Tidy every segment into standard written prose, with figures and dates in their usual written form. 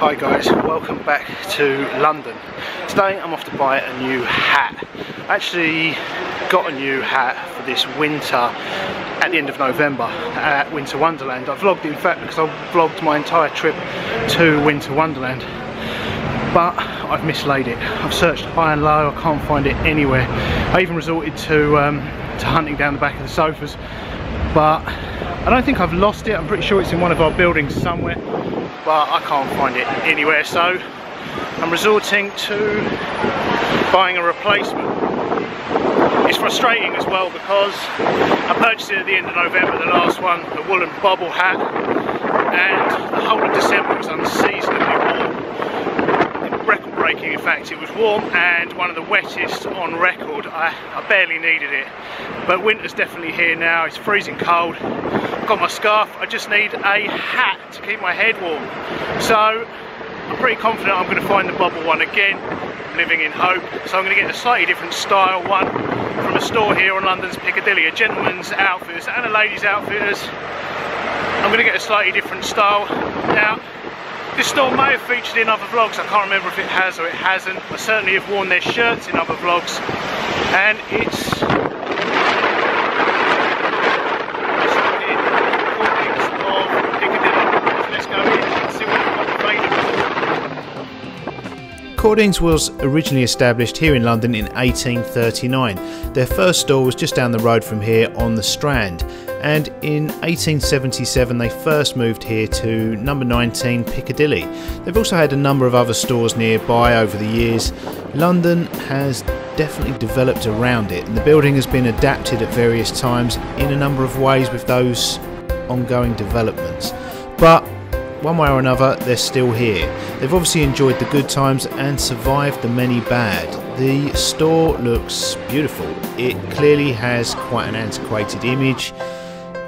Hi guys, welcome back to London. Today I'm off to buy a new hat. I actually got a new hat for this winter at the end of November at Winter Wonderland. I vlogged, in fact, because I vlogged my entire trip to Winter Wonderland, but I've mislaid it. I've searched high and low, I can't find it anywhere. I even resorted to hunting down the back of the sofas, but I don't think I've lost it. I'm pretty sure it's in one of our buildings somewhere, but I can't find it anywhere, so I'm resorting to buying a replacement. It's frustrating as well because I purchased it at the end of November, the last one, the woolen bobble hat, and the whole of December was unseasonably warm, record-breaking in fact. It was warm and one of the wettest on record. I barely needed it, but winter's definitely here now. It's freezing cold. Got my scarf, I just need a hat to keep my head warm. So I'm pretty confident I'm going to find the bobble one again. I'm living in hope. So I'm going to get a slightly different style one from a store here on London's Piccadilly, a gentleman's outfitters and a ladies outfitters. I'm going to get a slightly different style. Now this store may have featured in other vlogs, I can't remember if it has or it hasn't. I certainly have worn their shirts in other vlogs, and it's Cordings was originally established here in London in 1839. Their first store was just down the road from here on the Strand, and in 1877 they first moved here to number 19 Piccadilly. They've also had a number of other stores nearby over the years. London has definitely developed around it, and the building has been adapted at various times in a number of ways with those ongoing developments. But one way or another, they're still here. They've obviously enjoyed the good times and survived the many bad. The store looks beautiful. It clearly has quite an antiquated image.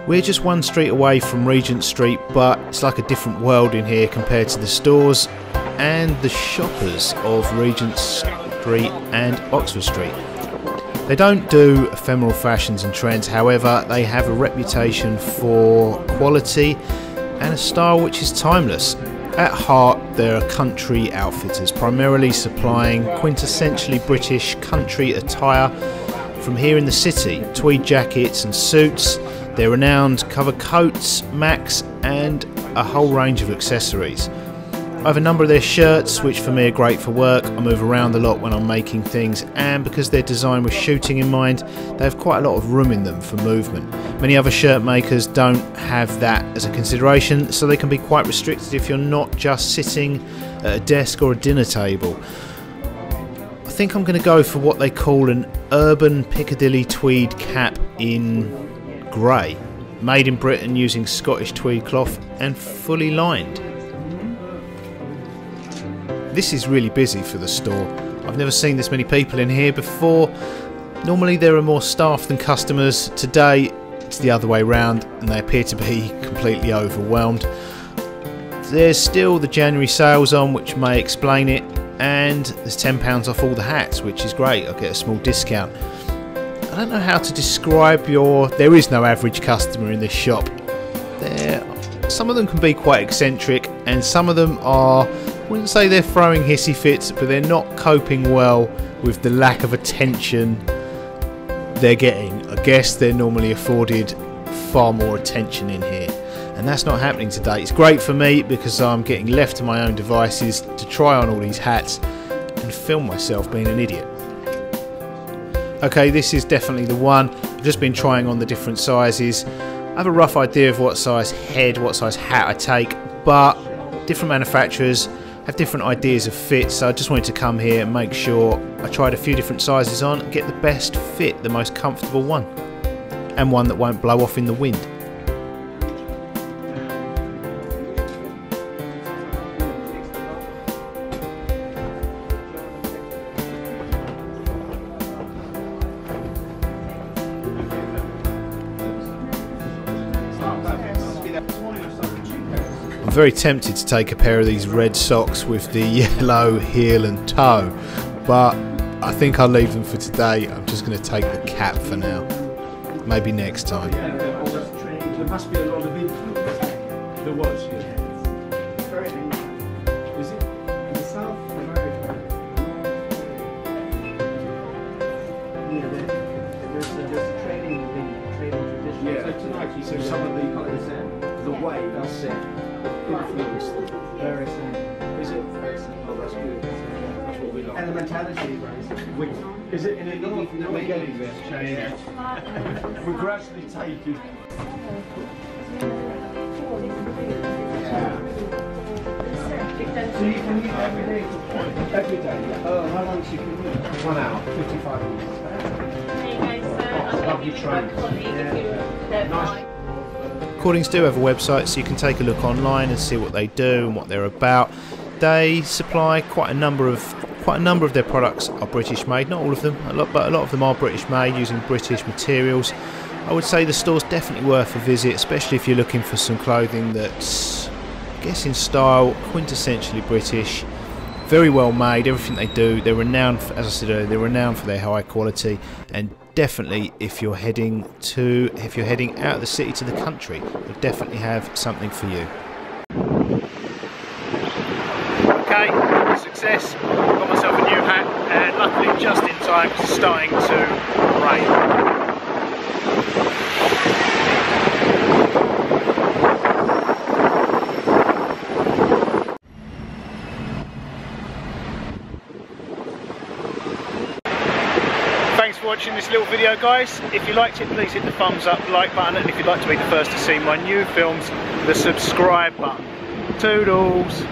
We're just one street away from Regent Street, but it's like a different world in here compared to the stores and the shoppers of Regent Street and Oxford Street. They don't do ephemeral fashions and trends, however, they have a reputation for quality and a style which is timeless. At heart, they're country outfitters, primarily supplying quintessentially British country attire from here in the city. Tweed jackets and suits, their renowned cover coats, Macs, and a whole range of accessories. I have a number of their shirts, which for me are great for work. I move around a lot when I'm making things, and because they're designed with shooting in mind, they have quite a lot of room in them for movement. Many other shirt makers don't have that as a consideration, so they can be quite restricted if you're not just sitting at a desk or a dinner table. I think I'm going to go for what they call an urban Piccadilly tweed cap in grey, made in Britain using Scottish tweed cloth and fully lined. This is really busy for the store. I've never seen this many people in here before. Normally there are more staff than customers. Today it's the other way round, and they appear to be completely overwhelmed. There's still the January sales on, which may explain it, and there's £10 off all the hats, which is great. I'll get a small discount. I don't know how to describe there is no average customer in this shop. Some of them can be quite eccentric, and some of them are, I wouldn't say they're throwing hissy fits, but they're not coping well with the lack of attention they're getting. I guess they're normally afforded far more attention in here, and that's not happening today. It's great for me because I'm getting left to my own devices to try on all these hats and film myself being an idiot. Okay, this is definitely the one. I've just been trying on the different sizes. I have a rough idea of what size head, what size hat I take, but different manufacturers have different ideas of fit, so I just wanted to come here and make sure I tried a few different sizes on and get the best fit, the most comfortable one, and one that won't blow off in the wind. I'm very tempted to take a pair of these red socks with the yellow heel and toe, but I think I'll leave them for today. I'm just going to take the cap for now. Maybe next time. There must be a lot of influence. There was, yeah. So some of the kind of the way that's it influenced various things. Is it? Oh, that's good. That's what we like. Elementality, which is it in the north? We're getting there. Yeah. We're gradually taking. So you can use every day. Every day. Oh, how long should you use? 1 hour, 55 minutes. There you go. So lovely train. Yeah. Nice. Cordings do have a website, so you can take a look online and see what they do and what they're about. They supply quite a number of their products are British made. Not all of them, but a lot of them are British made using British materials. I would say the store's definitely worth a visit, especially if you're looking for some clothing that's, I guess, in style, quintessentially British, very well made. Everything they do, they're renowned for, as I said earlier, they're renowned for their high quality. And definitely, if you're heading out of the city to the country, they'll definitely have something for you. Okay, success. Got myself a new hat, and luckily just in time. It's starting to rain. Thanks for watching this little video, guys. If you liked it, please hit the thumbs up, like button, and if you'd like to be the first to see my new films, the subscribe button. Toodles.